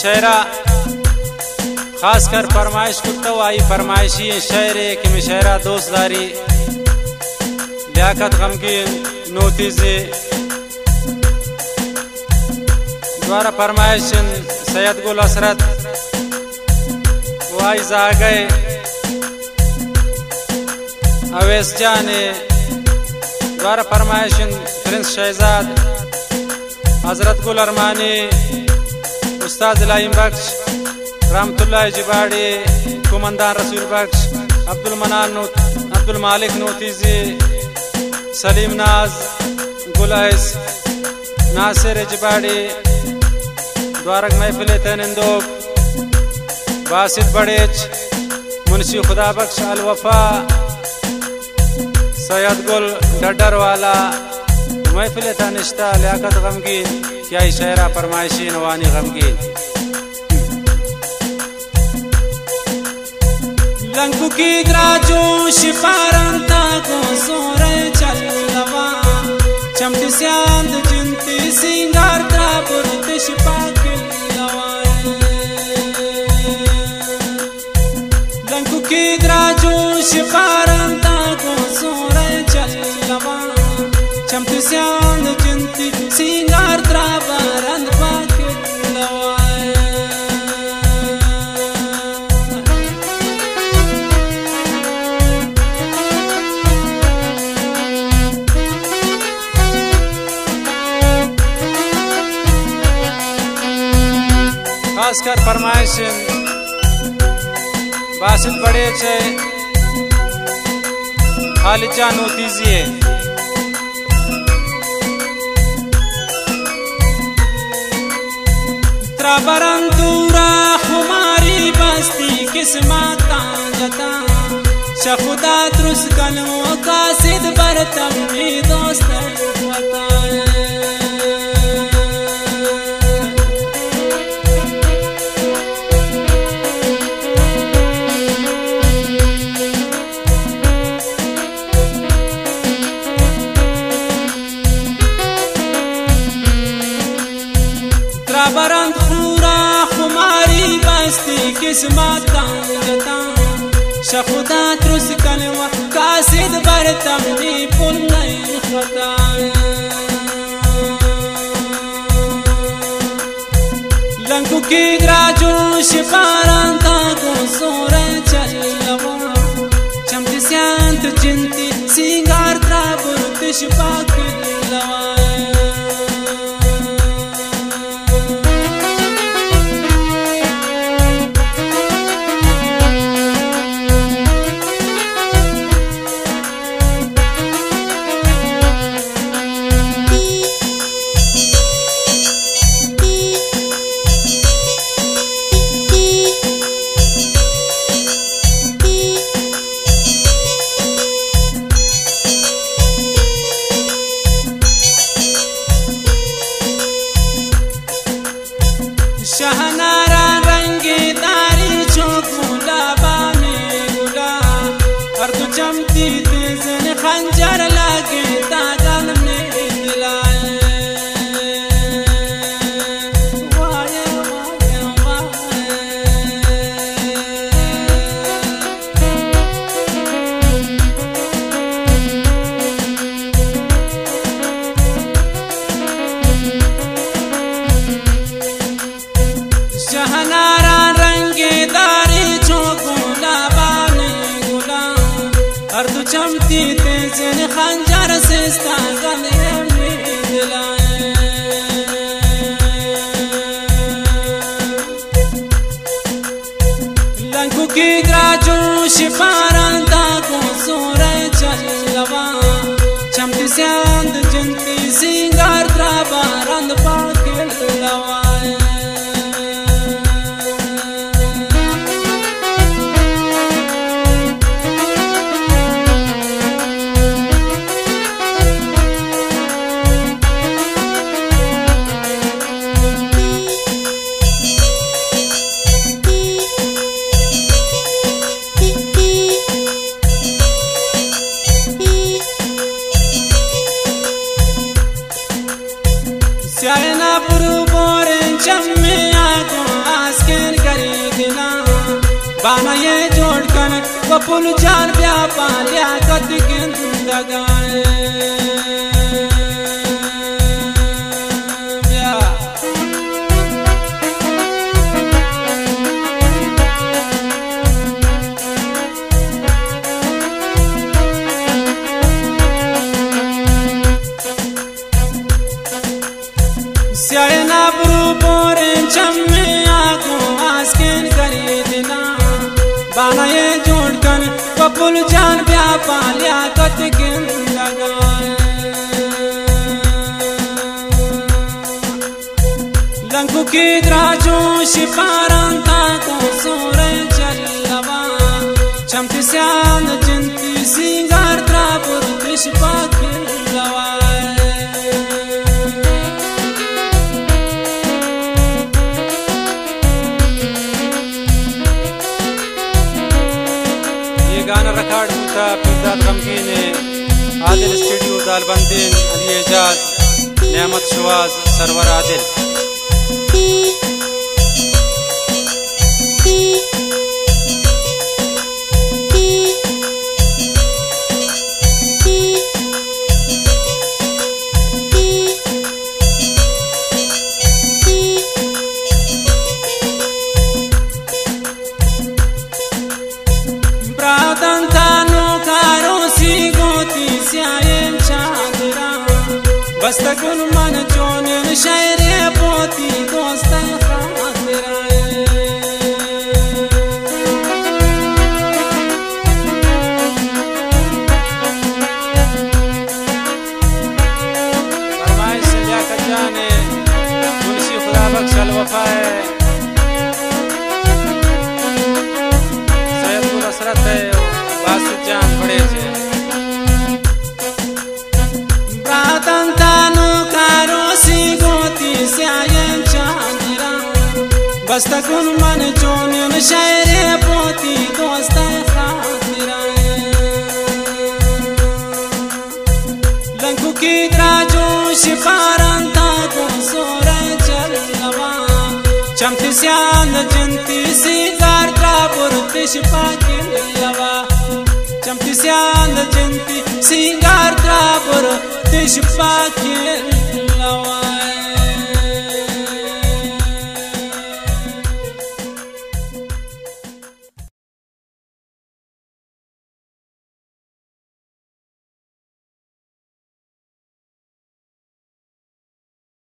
شاعرہ خاص کر فرمائش کرتا ہوا فرمائشی شاعرے کہ میں شاعرہ دوست داری لیاقت غمگین نوتیزی دوارا فرمائشن سید گل اسرت وائی زاگئے اویس جانے دوارا فرمائشن پرنس شہزاد حضرت گل ارمانی استاذ لائم بخش رحمت اللہ جباڑی کماندان رسول بخش عبدالمالک نوتیزی سلیم ناز گلائس ناصر جباڑی دوارک محفل تینندوب باسد بڑیچ منشی خدا بخش الوفا سید گل ڈڈر والا محفل تانشتہ لیاقت غمگین کیا ہی شاعرہ فرمائشی نوانی غمگین لنگو کی گراجو شفارانتا کو سورے چل لوا چمٹی سیاند جنتی سنگار درہ برد شپاک لوا لنگو کی گراجو شفارانتا کو سورے چل لوا چمتی سیان جنتی سنگار درہ بارند پاکت لوائے خاص کر فرمائشن باسد بڑے چھے خالد جانو تیزیے بران دورا خماری بستی قسمتا جتا شخدا درس کنو قاسد برتم می دوست وطا بران خورا خماری بستی قسمت جتا شخدا ترس کنو قاسد برتم نی پل نی خطا لنگو کی گراجو شفاران تا کو سور چل لوا چمتی سیانت جنتی سنگار ترا برد شپاک لوا شہنارا رنگی داری چوک مولا بامی گولا اردو چمتی تیزن خنجر لگی تا دلم نے دلائے وائے وائے چمتی تیزن خنجر سستا غمیم دلائے لنگو کی گراجو شفاران تا کو سورے چل لوا چمتی سیاند جنتی سنگار درہ بارند پاکت لوا پپل جان بیا پالیا کت کن زندگان بیا سیاہ نابرو پورن چمی آنکھوں آسکن کری دینا بانائے پپل جان بیا پالیا کت کن زندگان لنگو کی دراجوں شفاران تاکو سورے چل لبان چمتی سیان جنتی سنگار ترابر درشپاک کن لبان गाना रिकॉर्ड होता फिरदाद गमगीन आदिल स्टूडियो दालबंदीन अली एजाज नेमत शवाज सरवर आदिल بستگون من چونین شعر بوتی دوستن خاطران فرمایش لیاقت جان منشی خدا بخش الوفا ہے سید پور حسرت ہے واسط جان بڑے جے بستگون من چونین شعر بوتی دوستن خاطران لنگو کی دراجوں شفاران تاکو سورے چل لبان چمتی سیان جنتی سیگار ترابر تشپاکن لبان چمتی سیان جنتی سیگار ترابر تشپاکن